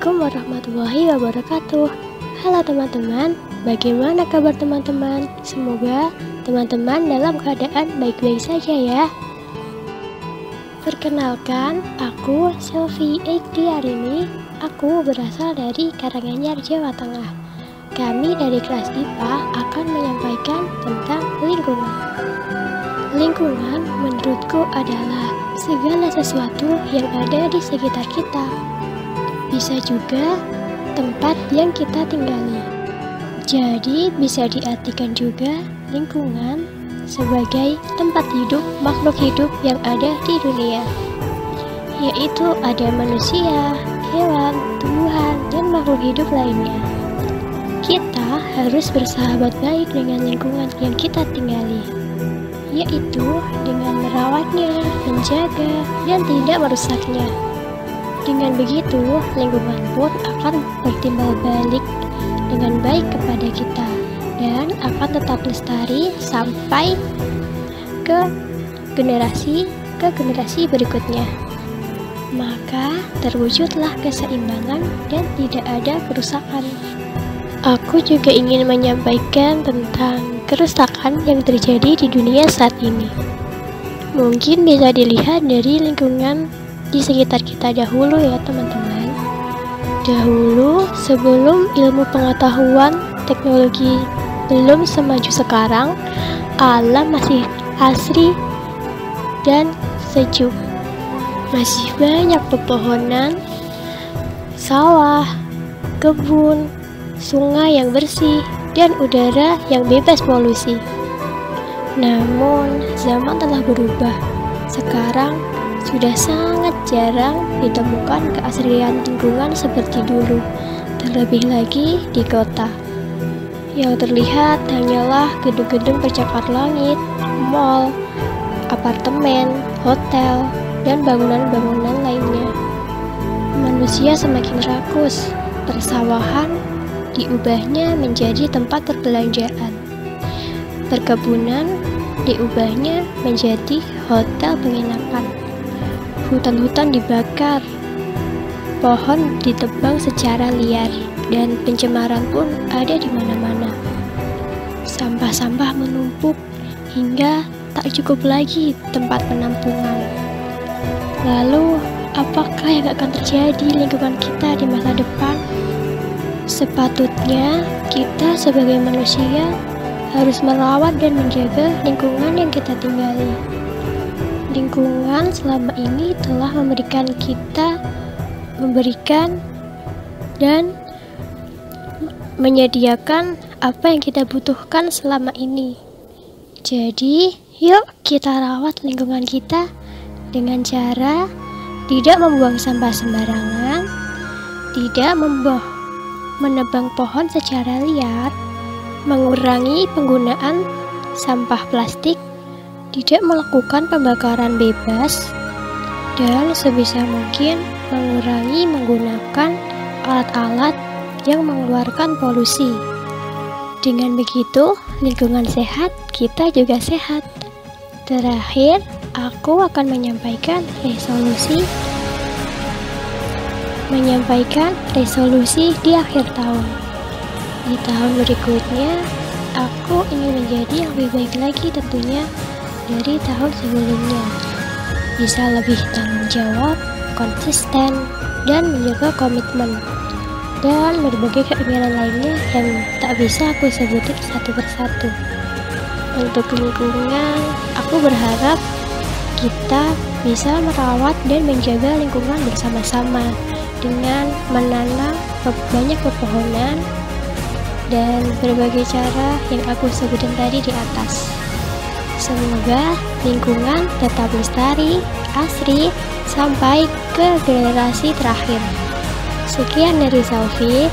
Assalamualaikum warahmatullahi wabarakatuh. Halo teman-teman, bagaimana kabar teman-teman? Semoga teman-teman dalam keadaan baik-baik saja ya. Perkenalkan, aku Selvi. Hari ini aku berasal dari Karanganyar, Jawa Tengah. Kami dari kelas IPA akan menyampaikan tentang lingkungan. Lingkungan menurutku adalah segala sesuatu yang ada di sekitar kita. Bisa juga tempat yang kita tinggali. Jadi bisa diartikan juga lingkungan sebagai tempat hidup makhluk hidup yang ada di dunia. Yaitu ada manusia, hewan, tumbuhan, dan makhluk hidup lainnya. Kita harus bersahabat baik dengan lingkungan yang kita tinggali. Yaitu dengan merawatnya, menjaga, dan tidak merusaknya. Dengan begitu, lingkungan pun akan bertimbal balik dengan baik kepada kita dan akan tetap lestari sampai ke generasi berikutnya. Maka terwujudlah keseimbangan dan tidak ada kerusakan. Aku juga ingin menyampaikan tentang kerusakan yang terjadi di dunia saat ini. Mungkin bisa dilihat dari lingkungan di sekitar kita dahulu ya teman-teman. Dahulu sebelum ilmu pengetahuan teknologi belum semaju sekarang, alam masih asri dan sejuk. Masih banyak pepohonan, sawah, kebun, sungai yang bersih, dan udara yang bebas polusi. Namun zaman telah berubah. Sekarang sudah sangat jarang ditemukan keasrian lingkungan seperti dulu, terlebih lagi di kota. Yang terlihat hanyalah gedung-gedung pencakar langit, mal, apartemen, hotel, dan bangunan-bangunan lainnya. Manusia semakin rakus, persawahan diubahnya menjadi tempat perbelanjaan, perkebunan diubahnya menjadi hotel penginapan. Hutan-hutan dibakar, pohon ditebang secara liar, dan pencemaran pun ada di mana-mana. Sampah-sampah menumpuk hingga tak cukup lagi tempat penampungan. Lalu, apakah yang akan terjadi lingkungan kita di masa depan? Sepatutnya kita sebagai manusia harus merawat dan menjaga lingkungan yang kita tinggali. Lingkungan selama ini telah memberikan dan menyediakan apa yang kita butuhkan selama ini. Jadi, yuk kita rawat lingkungan kita dengan cara tidak membuang sampah sembarangan, tidak menebang pohon secara liar, mengurangi penggunaan sampah plastik, tidak melakukan pembakaran bebas, dan sebisa mungkin mengurangi menggunakan alat-alat yang mengeluarkan polusi. Dengan begitu, lingkungan sehat, kita juga sehat. Terakhir, aku akan menyampaikan resolusi di akhir tahun. Di tahun berikutnya, aku ingin menjadi yang lebih baik lagi tentunya dari tahun sebelumnya, bisa lebih tanggung jawab, konsisten, dan menjaga komitmen, dan berbagai keinginan lainnya yang tak bisa aku sebutin satu persatu. Untuk lingkungan, aku berharap kita bisa merawat dan menjaga lingkungan bersama-sama dengan menanam banyak pepohonan dan berbagai cara yang aku sebutin tadi di atas. Semoga lingkungan tetap lestari, asri, sampai ke generasi terakhir. Sekian dari Selvi.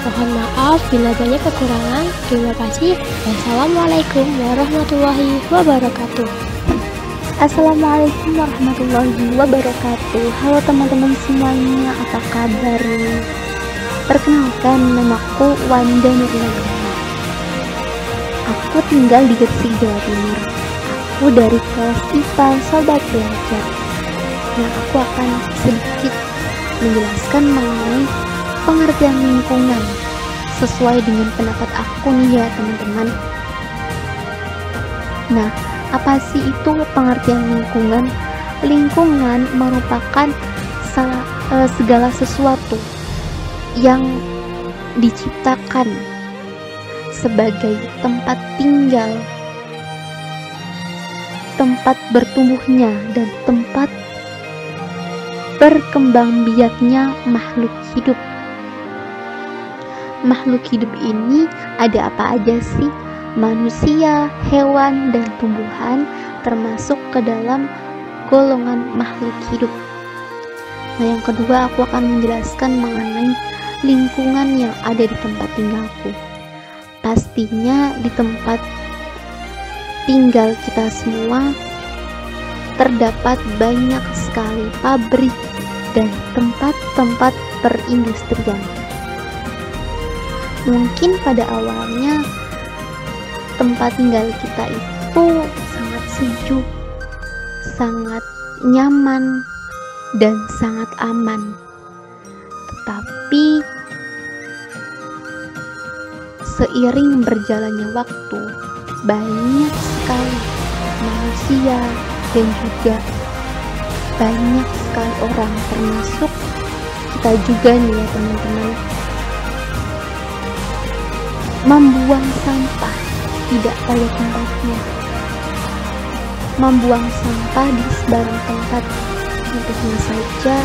Mohon maaf bila banyak kekurangan. Terima kasih. Wassalamualaikum warahmatullahi wabarakatuh. Assalamualaikum warahmatullahi wabarakatuh. Halo teman-teman semuanya, apa kabar? Perkenalkan, namaku Wanda Nurul. Aku tinggal di Gresik, Jawa Timur. Aku dari kelas IPA Sobat Belajar. Nah, aku akan sedikit menjelaskan mengenai pengertian lingkungan sesuai dengan pendapat aku nih ya teman-teman. Nah, apa sih itu pengertian lingkungan? Lingkungan merupakan segala sesuatu yang diciptakan sebagai tempat tinggal, tempat bertumbuhnya, dan tempat perkembangbiaknya makhluk hidup. Makhluk hidup ini ada apa aja sih? Manusia, hewan, dan tumbuhan termasuk ke dalam golongan makhluk hidup. Nah, yang kedua aku akan menjelaskan mengenai lingkungan yang ada di tempat tinggalku. Pastinya di tempat tinggal kita semua terdapat banyak sekali pabrik dan tempat-tempat perindustrian. Mungkin pada awalnya tempat tinggal kita itu sangat sejuk, sangat nyaman, dan sangat aman. Tetapi seiring berjalannya waktu, banyak sekali manusia dan juga banyak sekali orang, termasuk kita juga nih ya teman-teman, membuang sampah tidak pada tempatnya, membuang sampah di sembarang tempat. Contohnya saja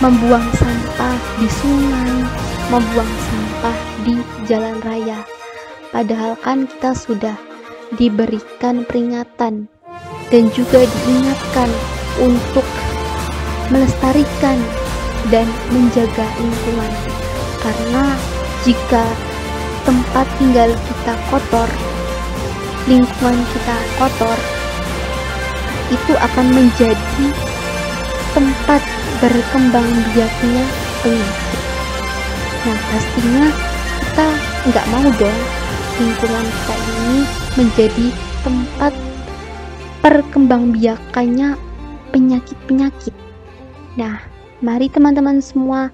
membuang sampah di sungai, membuang sampah di jalan raya. Padahal kan kita sudah diberikan peringatan dan juga diingatkan untuk melestarikan dan menjaga lingkungan. Karena jika tempat tinggal kita kotor, lingkungan kita kotor, itu akan menjadi tempat berkembang biaknya penyakit. Nah, pastinya kita nggak mau dong lingkungan kita ini menjadi tempat perkembangbiakannya penyakit-penyakit. Nah, mari teman-teman semua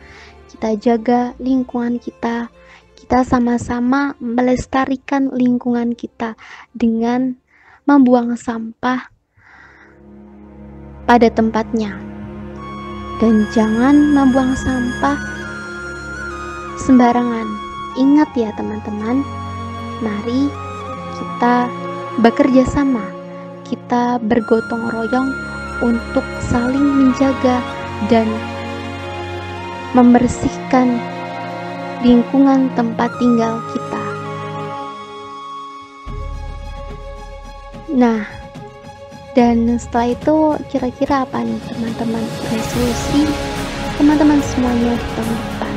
kita jaga lingkungan kita. Kita sama-sama melestarikan lingkungan kita dengan membuang sampah pada tempatnya. Dan jangan membuang sampah sembarangan. Ingat ya teman-teman, mari kita bekerja sama, kita bergotong royong untuk saling menjaga dan membersihkan lingkungan tempat tinggal kita. Nah, dan setelah itu kira-kira apa nih teman-teman resolusi teman-teman semuanya di tahun depan?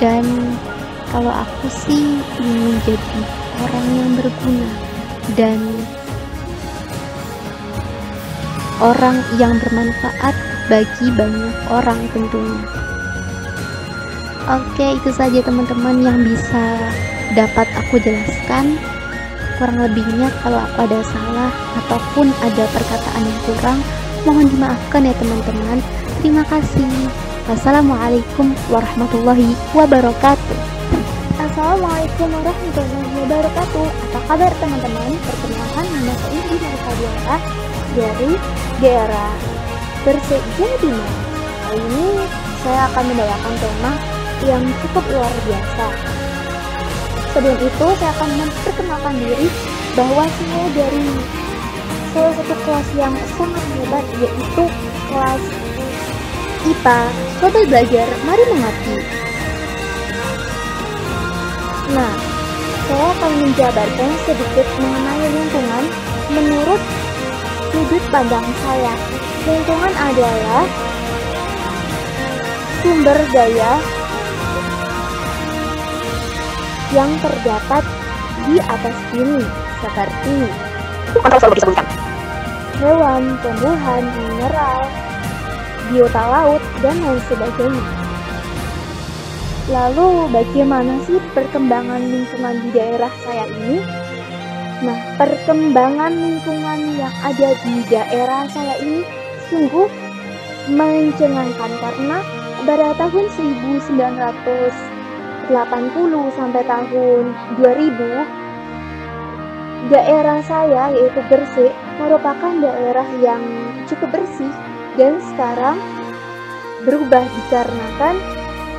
Dan kalau aku sih ingin menjadi orang yang berguna dan orang yang bermanfaat bagi banyak orang tentunya. Oke, itu saja teman-teman yang bisa dapat aku jelaskan. Kurang lebihnya kalau aku ada salah ataupun ada perkataan yang kurang, mohon dimaafkan ya teman-teman. Terima kasih. Wassalamualaikum warahmatullahi wabarakatuh. Assalamualaikum warahmatullahi wabarakatuh. Apa kabar teman-teman? Perkenalkan nama saya Bila Kadiarah dari Gera, Gresik, Jawa Timur. Kali ini saya akan membawakan tema yang cukup luar biasa. Sebelum itu, saya akan memperkenalkan diri bahwa saya dari salah satu kelas yang sangat hebat, yaitu kelas IPA. Sobat Belajar, mari mengerti. Nah, saya akan menjabarkan sedikit mengenai lingkungan menurut sudut pandang saya. Lingkungan adalah sumber daya yang terdapat di atas bumi seperti hewan, tumbuhan, mineral, biota laut, dan lain sebagainya. Lalu bagaimana sih perkembangan lingkungan di daerah saya ini? Nah, perkembangan lingkungan yang ada di daerah saya ini sungguh mencengangkan karena pada tahun 1980 sampai tahun 2000 daerah saya yaitu Gresik merupakan daerah yang cukup bersih dan sekarang berubah dikarenakan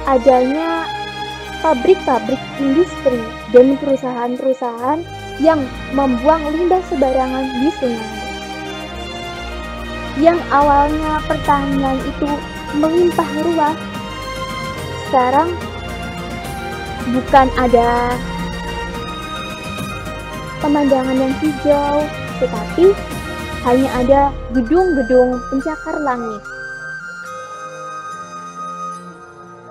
adanya pabrik-pabrik industri dan perusahaan-perusahaan yang membuang limbah sembarangan di sungai. Yang awalnya pertanian itu melimpah ruah, sekarang bukan ada pemandangan yang hijau, tetapi hanya ada gedung-gedung pencakar langit.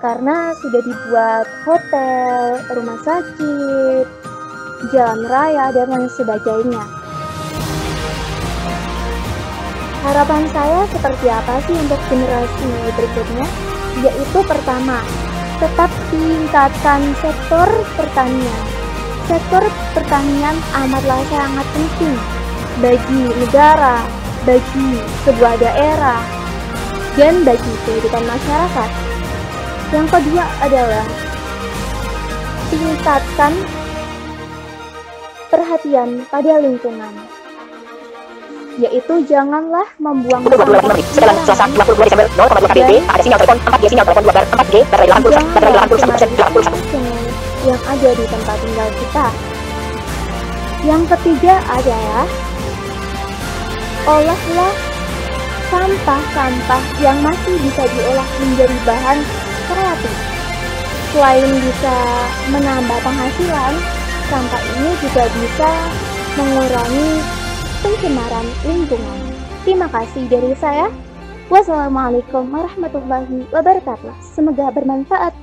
Karena sudah dibuat hotel, rumah sakit, jalan raya, dan lain sebagainya. Harapan saya seperti apa sih untuk generasi berikutnya? Yaitu pertama, tetap tingkatkan sektor pertanian. Sektor pertanian amatlah sangat penting bagi negara, bagi sebuah daerah, dan bagi kehidupan masyarakat. Yang kedua adalah tingkatkan perhatian pada lingkungan, yaitu janganlah membuang sampah yang ada di tempat tinggal kita. Yang ketiga adalah olahlah sampah-sampah yang masih bisa diolah menjadi bahan kreatif. Selain bisa menambah penghasilan, sampah ini juga bisa mengurangi pencemaran lingkungan. Terima kasih dari saya. Wassalamualaikum warahmatullahi wabarakatuh. Semoga bermanfaat.